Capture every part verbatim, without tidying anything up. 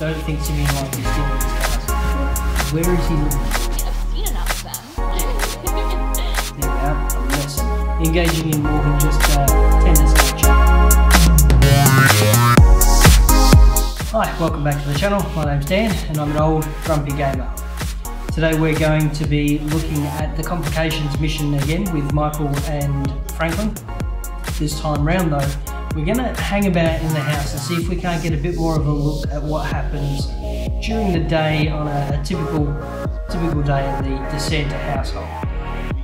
Don't you think Simeon might be stealing these cars? Where is he living? I've seen enough of them. There we are, a lesson. Engaging in more than just uh, tennis culture. Hi, welcome back to the channel. My name's Dan and I'm an old grumpy gamer. Today we're going to be looking at the complications mission again with Michael and Franklin. This time round though, we're going to hang about in the house and see if we can't get a bit more of a look at what happens during the day on a, a typical typical day in the De Santa household.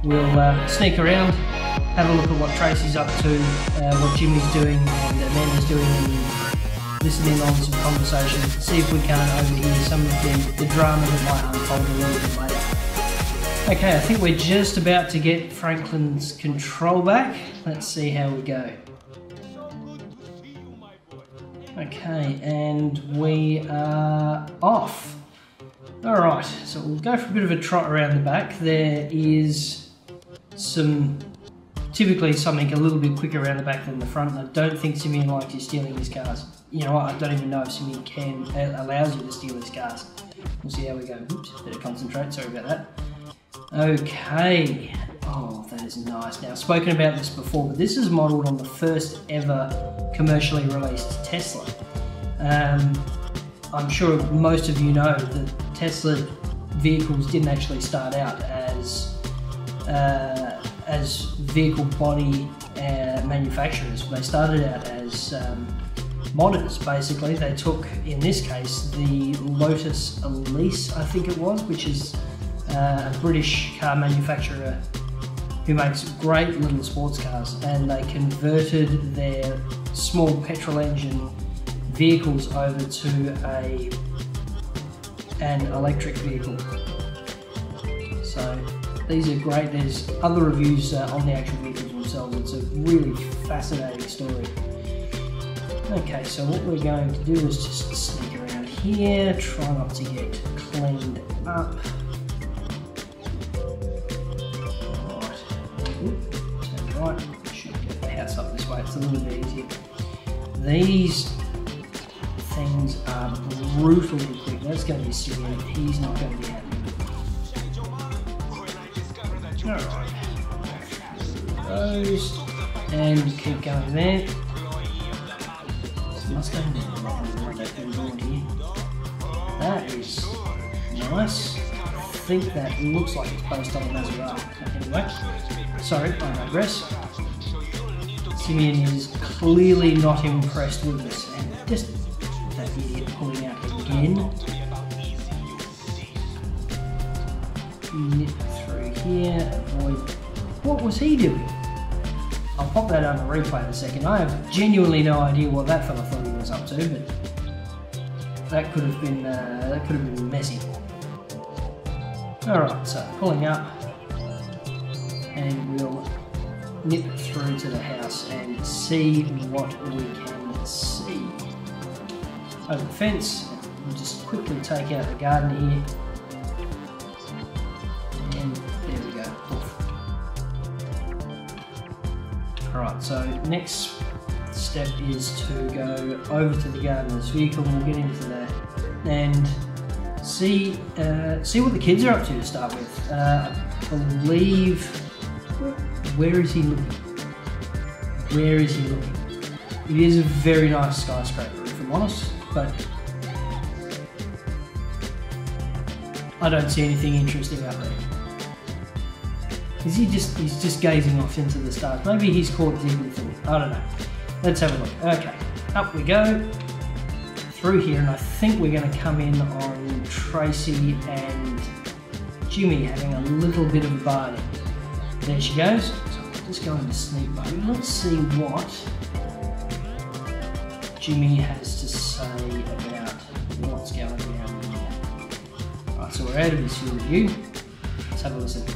We'll uh, sneak around, have a look at what Tracey's up to, uh, what Jimmy's doing and Amanda's doing, and listen in on some conversation, see if we can't overhear some of the, the drama that might unfold a little bit later. Okay, I think we're just about to get Franklin's control back. Let's see how we go. Okay, and we are off. Alright, so we'll go for a bit of a trot around the back. There is some... typically something a little bit quicker around the back than the front, and I don't think Simeon likes you stealing his cars. You know what, I don't even know if Simeon can, allows you to steal his cars. We'll see how we go. Oops, better concentrate, sorry about that. Okay, oh that is nice. Now I've spoken about this before, but this is modelled on the first ever commercially released Tesla. Um, I'm sure most of you know that Tesla vehicles didn't actually start out as uh, as vehicle body uh, manufacturers. They started out as um, modders, basically. They took, in this case, the Lotus Elise, I think it was, which is uh, a British car manufacturer who makes great little sports cars, and they converted their small petrol engine vehicles over to a an electric vehicle. So these are great. There's other reviews uh, on the actual vehicles themselves. It's a really fascinating story. Okay, so what we're going to do is just sneak around here, try not to get cleaned up. Alright, turn right, should get the house up this way, it's a little bit easier. These things are brutally quick. That's going to be serious. He's not going to be happy. Alright, those, and keep going there. This Mustang doesn't look that good on here. That is nice. I think that looks like it's based on a Maserati. Anyway, sorry, I digress. Simeon is clearly not impressed with us, and just that idiot pulling out again. Nip through here, avoid. What was he doing? I'll pop that on the replay in a second. I have genuinely no idea what that fella thought he was up to, but that could have been uh, that could have been messy. All right, so pulling up, and we'll nip through to the house and see what we can see. Over the fence, we'll just quickly take out the garden here. Alright, so next step is to go over to the gardener's vehicle. We'll get into that and see uh, see what the kids are up to to start with. Uh, I believe... where is he looking? Where is he looking? It is a very nice skyscraper, if I'm honest, but I don't see anything interesting up there. Is he just, he's just gazing off into the stars. Maybe he's caught Digley. I don't know. Let's have a look. Okay, up we go. Through here, and I think we're going to come in on Tracey and Jimmy having a little bit of a bargain. There she goes. So I'm just going to sneak over. Let's see what Jimmy has to say about what's going on here. Alright, so we're out of his review. Let's have a listen.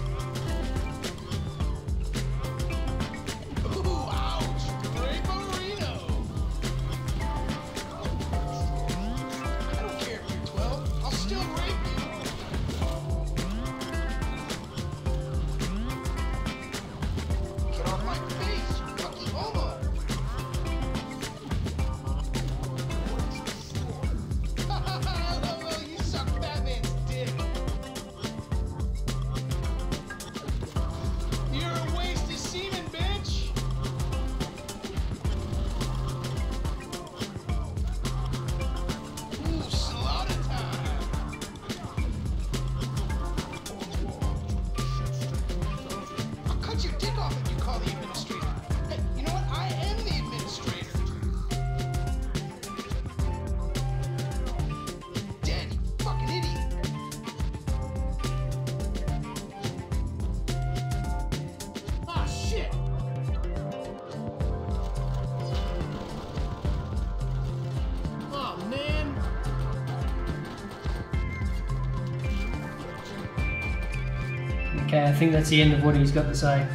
Okay, I think that's the end of what he's got to say.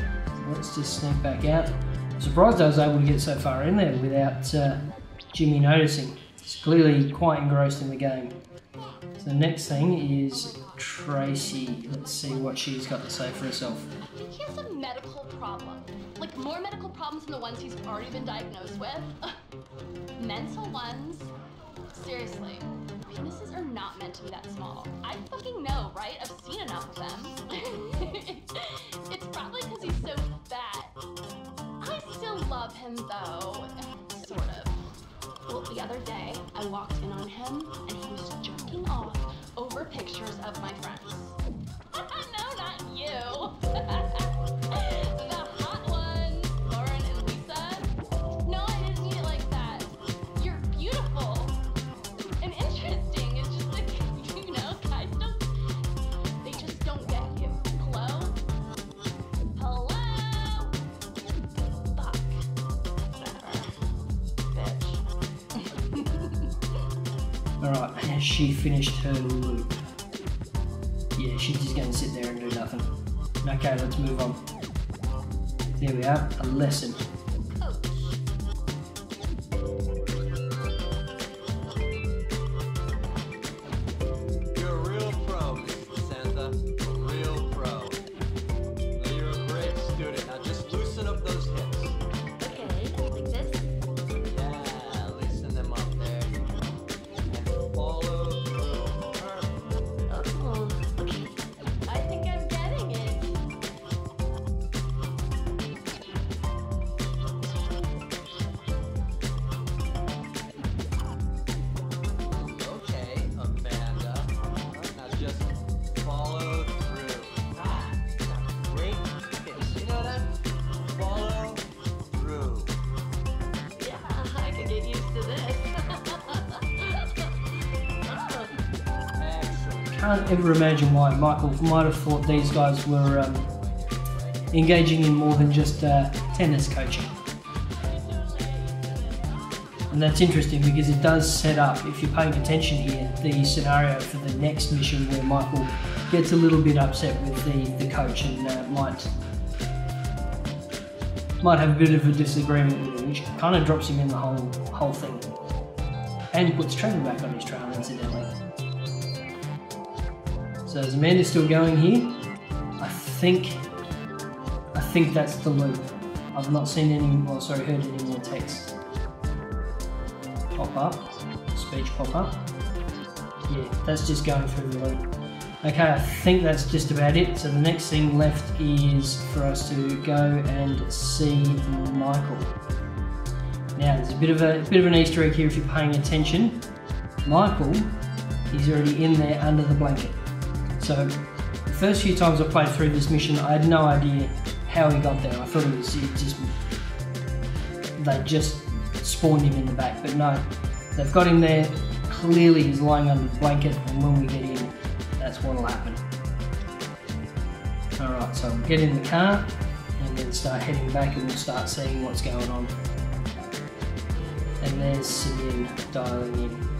Let's just sneak back out. I'm surprised I was able to get so far in there without uh, Jimmy noticing. He's clearly quite engrossed in the game. So the next thing is Tracey. Let's see what she's got to say for herself. He has a medical problem. Like, more medical problems than the ones he's already been diagnosed with. Mental ones? Seriously. Penises are not meant to be that small. I fucking know, right? I've seen enough of them. It's probably because he's so fat. I still love him, though. Sort of. Well, the other day, I walked in on him, and he was jerking off over pictures of my friends. No, not you. The hot ones, Lauren and Lisa. No, I didn't mean it like that. You're beautiful and interesting. It's just like, you know, guys don't, they just don't get you. Hello? Hello? Fuck. Bitch. Alright, has she finished her loop? Yeah, she's just going to sit there and do nothing. Okay, let's move on. There we are, a lesson. You're a real pro, Mister Santa. A real pro. You're a great student. Now just loosen up those hips. Okay, like this? Yeah, loosen them up there. And follow through. Oh, okay. I think I'm getting it. Okay, Amanda. Now just follow through. Ah, great pitch. You know that? Follow through. Yeah, I could get used to this. Oh. Excellent. Can't ever imagine why Michael might have thought these guys were um, engaging in more than just uh, tennis coaching. And that's interesting because it does set up, if you're paying attention here, the scenario for the next mission where Michael gets a little bit upset with the, the coach and uh, might might have a bit of a disagreement with him, which kind of drops him in the whole whole thing. And puts Trevor back on his trail, incidentally. So is Amanda still going here? I think I think that's the loop. I've not seen any, well, sorry, heard any more text pop up, speech pop up. Yeah, that's just going through the loop. Okay, I think that's just about it. So the next thing left is for us to go and see Michael. Now there's a bit of a bit of an Easter egg here if you're paying attention. Michael is already in there under the blanket. So the first few times I played through this mission, I had no idea how he got there. I thought it was it just they just spawned him in the back, but no, they've got him there. Clearly, he's lying under the blanket, and when we get in, that's what'll happen. All right, so we'll get in the car and then start heading back, and we'll start seeing what's going on. And there's Simeon dialing in.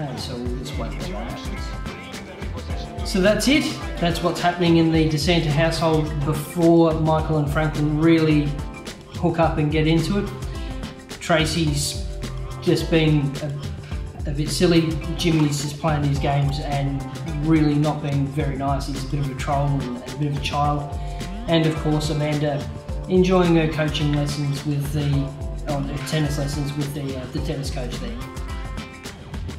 Okay, so we'll just wait for that happens. So that's it. That's what's happening in the De Santa household before Michael and Franklin really hook up and get into it. Tracey's just been a, a bit silly. Jimmy's just playing these games and really not being very nice. He's a bit of a troll and a bit of a child. And of course, Amanda enjoying her coaching lessons with the, oh, her tennis lessons with the, uh, the tennis coach there.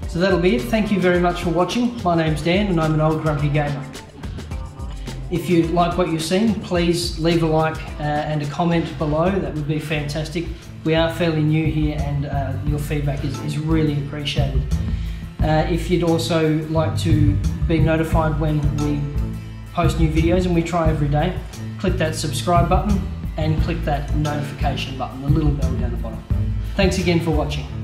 So that'll be it. Thank you very much for watching. My name's Dan and I'm an Old Grumpy Gamer. If you like what you've seen, please leave a like uh, and a comment below. That would be fantastic. We are fairly new here and uh, your feedback is, is really appreciated. Uh, if you'd also like to be notified when we post new videos, and we try every day, click that subscribe button and click that notification button, the little bell down the bottom. Thanks again for watching.